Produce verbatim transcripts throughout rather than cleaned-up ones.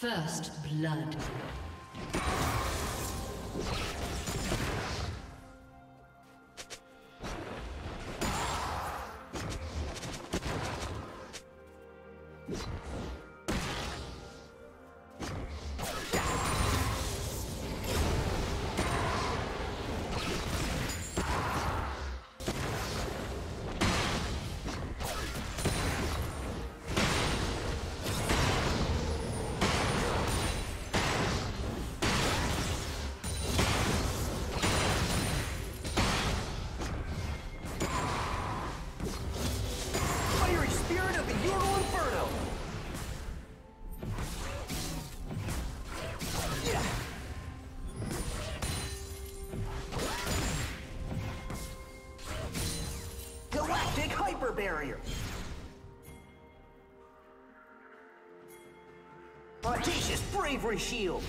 First blood. Barrier. Audacious bravery shield.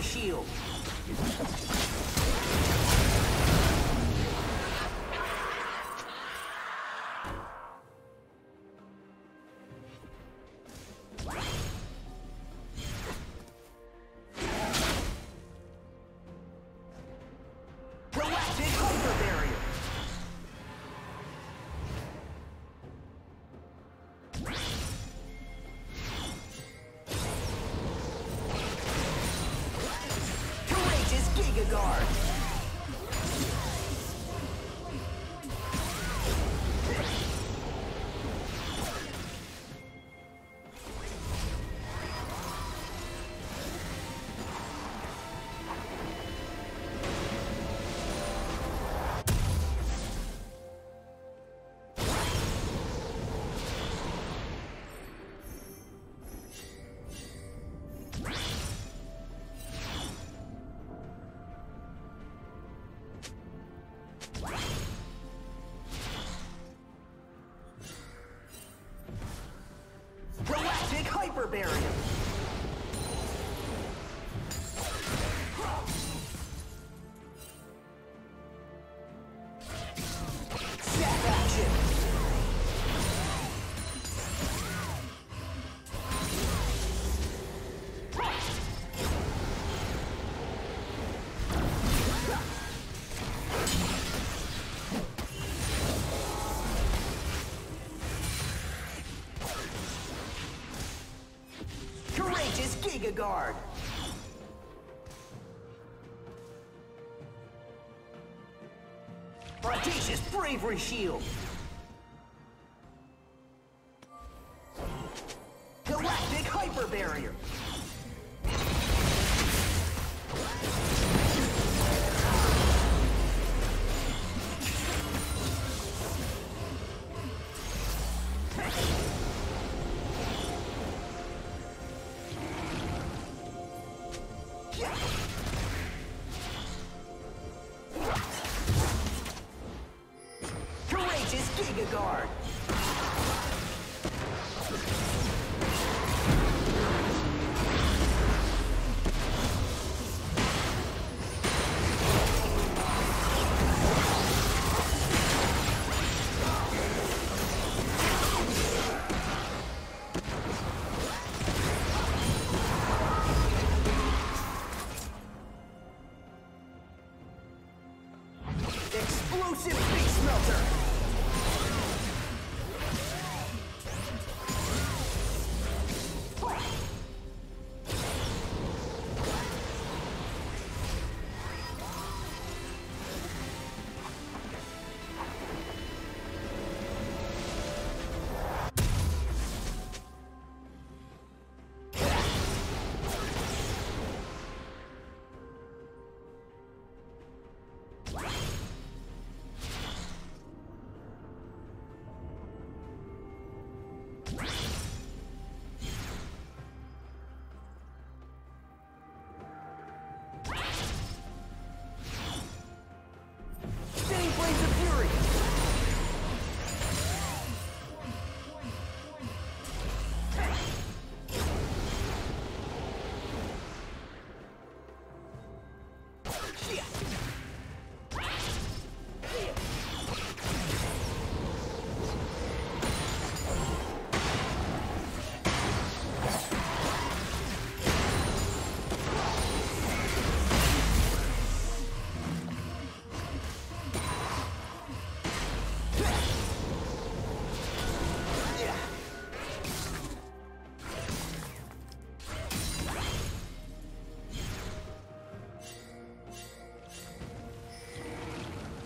Shield. Barrier. Giga Guard. Audacious bravery shield. Galactic hyper barrier. Courageous Giga Guard! explosive face melter!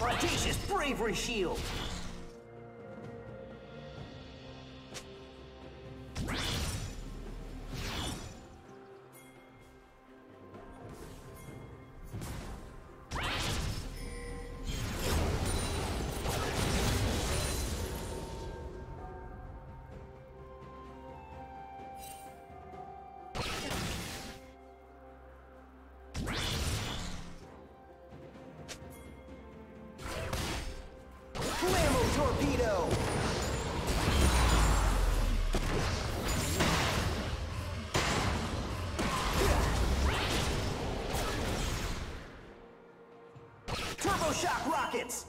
Audacious bravery shield! Shock rockets!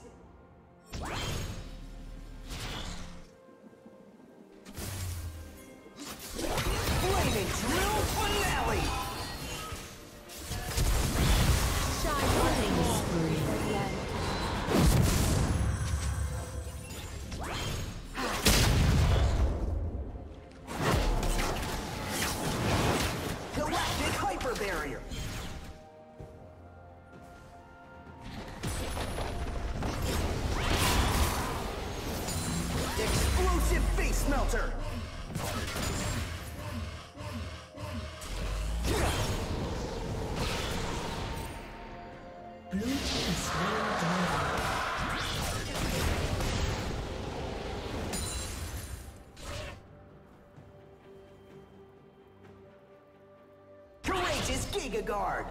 Flaming drill finale! Galactic hyper barrier! Explosive face melter! Blue team is very down. Courageous Giga Guard!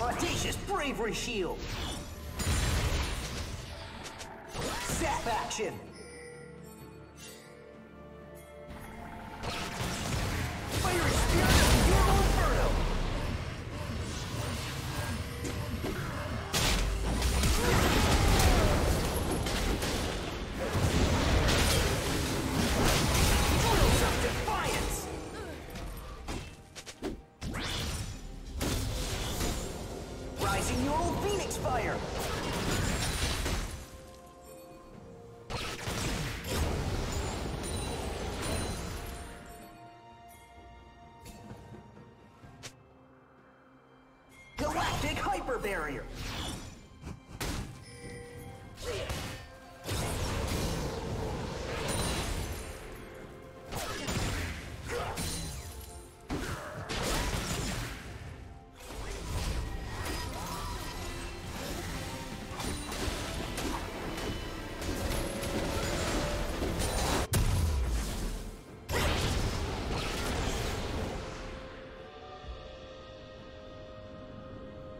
Audacious bravery shield! Zap action! Fiery spirit of Goro Inferno! Drills of defiance! Rising your old Phoenix fire! Galactic hyper barrier!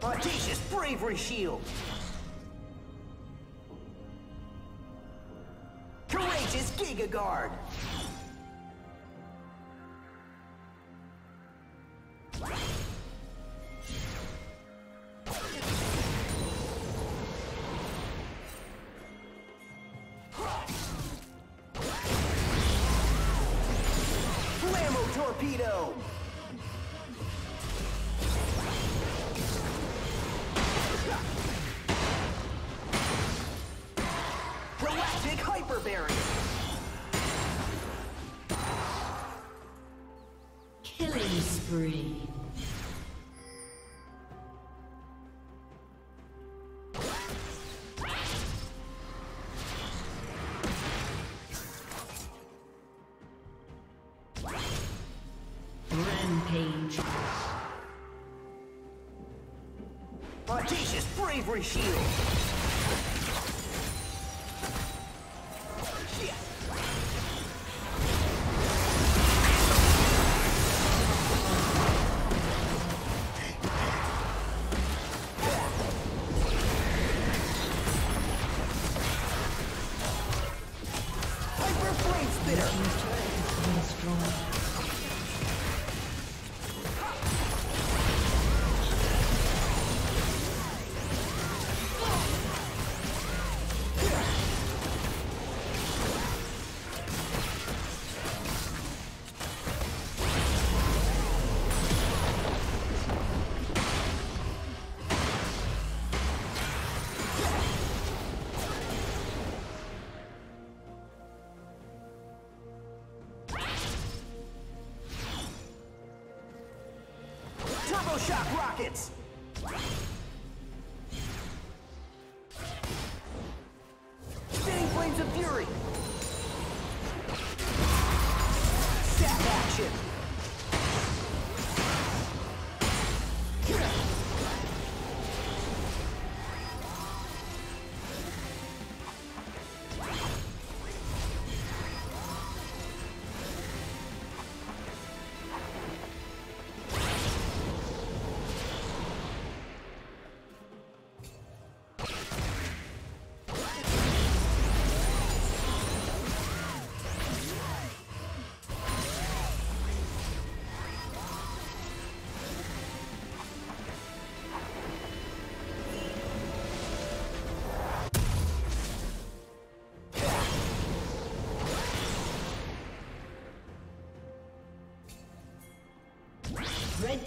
Audacious bravery shield! Courageous Giga Guard! torpedo! Proactic hyper barrier! Killing spree. Audacious bravery shield. Yeah. Hyper flame spitter. Strong. Shock rockets! Spinning flames of fury! Sap action! Red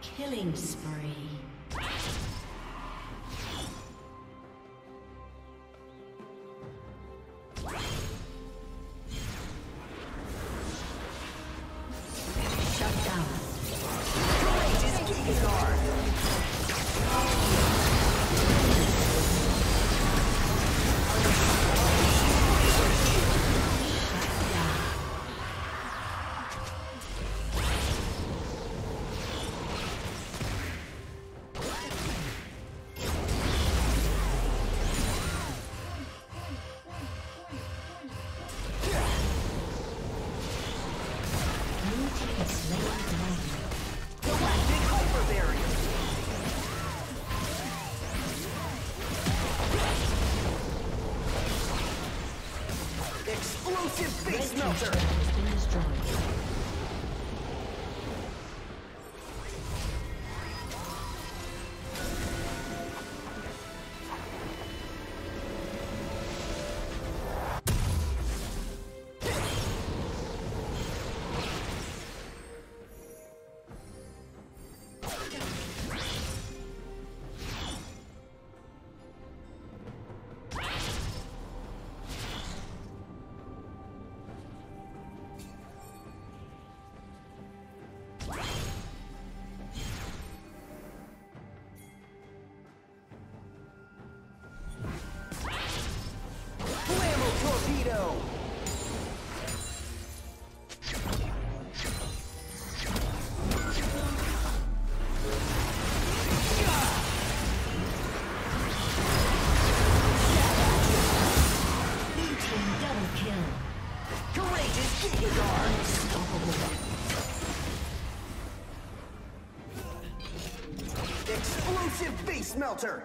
Killing spree. Explosive face melter! Has been explosive base melter!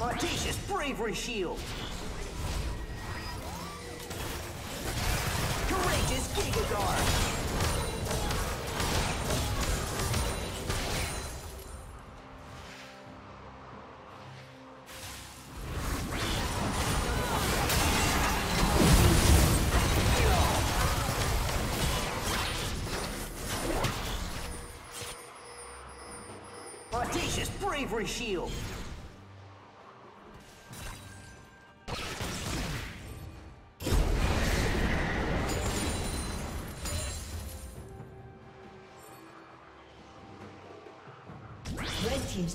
Audacious bravery shield! Courageous Giga Guard! Audacious bravery shield! Team's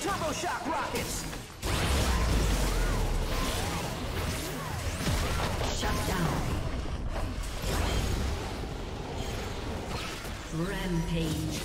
Turbo shock rockets! Shut down. Rampage.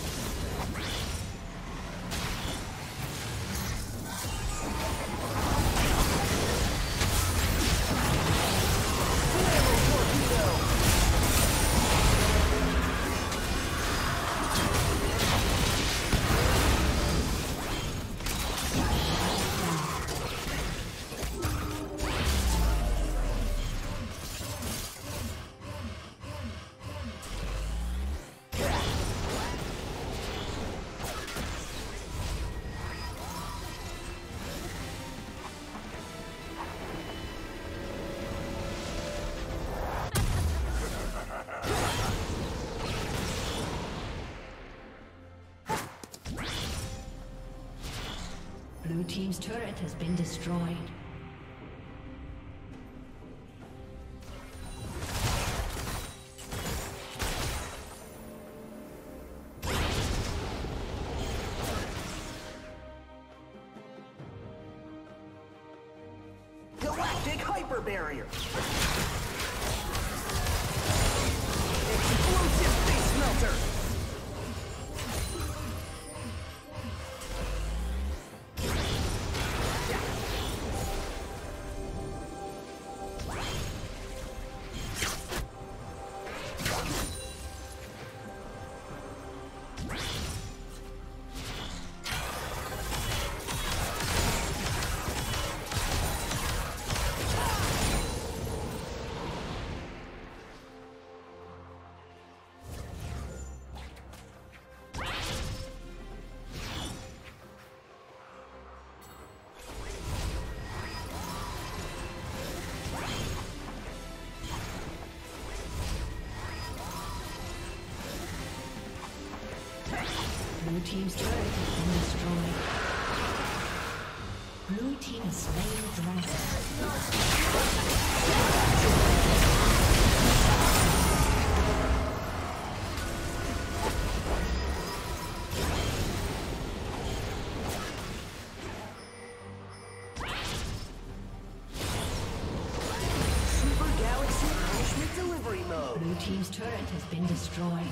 Blue team's turret has been destroyed. Galactic hyper barrier. Explosive face melter. Blue team's turret has been destroyed. Blue team is slaying dragon. Super Galaxy Punishment Delivery Mode. Blue team's turret has been destroyed.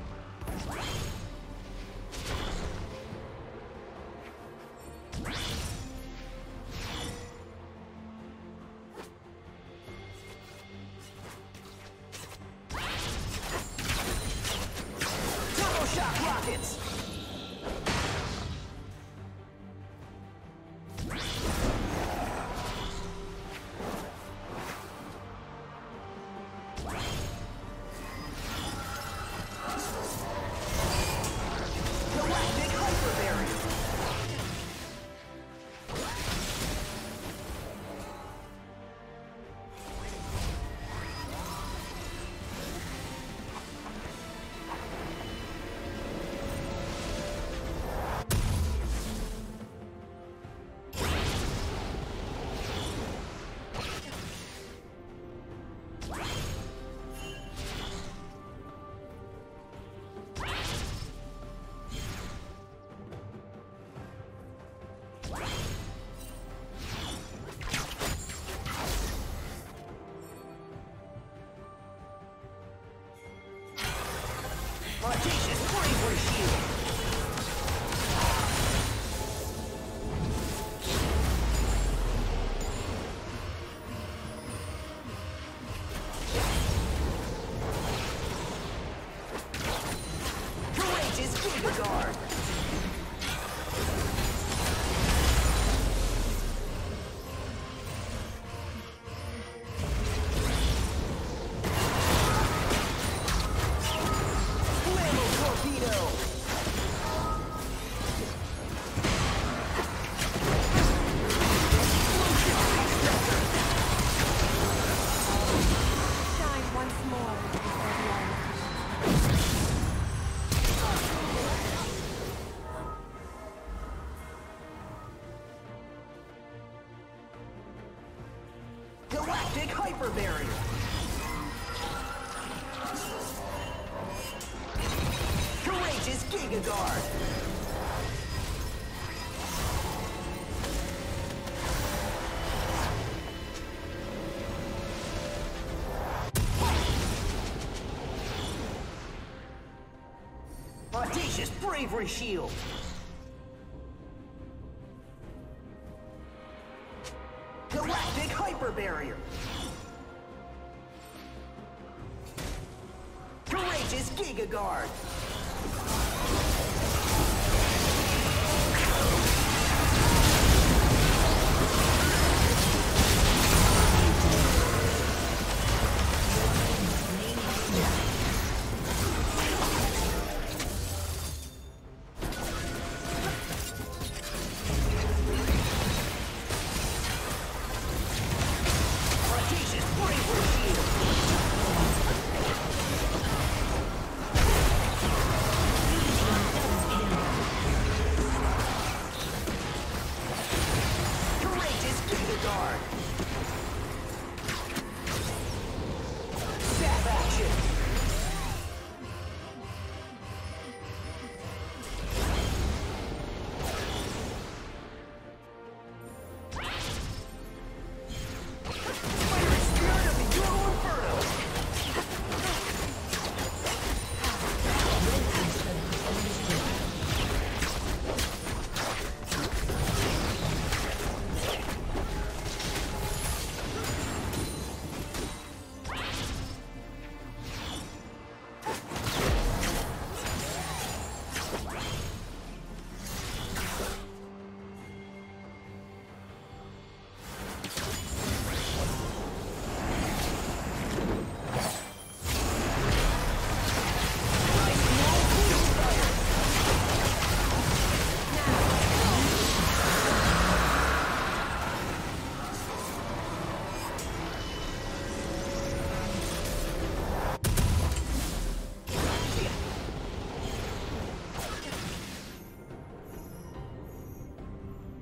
Turbo shock rockets. Let's go. Audacious bravery shield. Galactic hyper barrier. Courageous Giga Guard.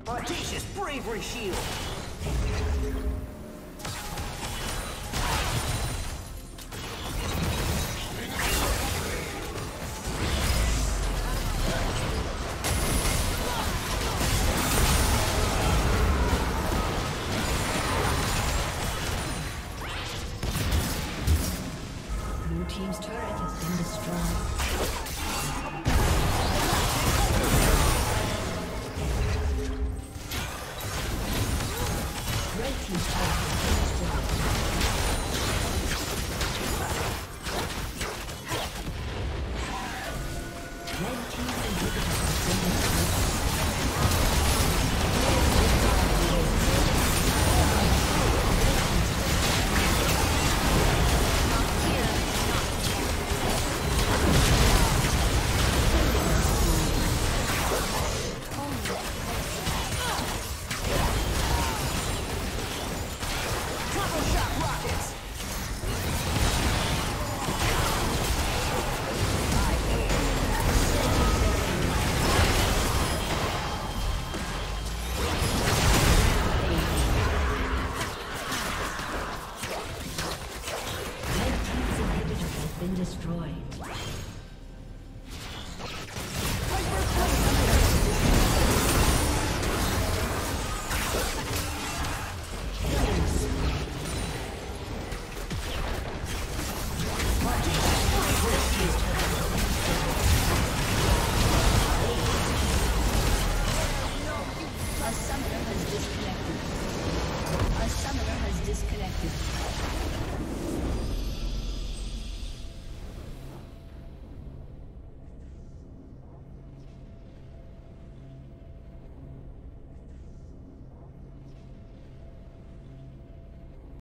Audacious bravery shield. Blue team's turret has been destroyed. He's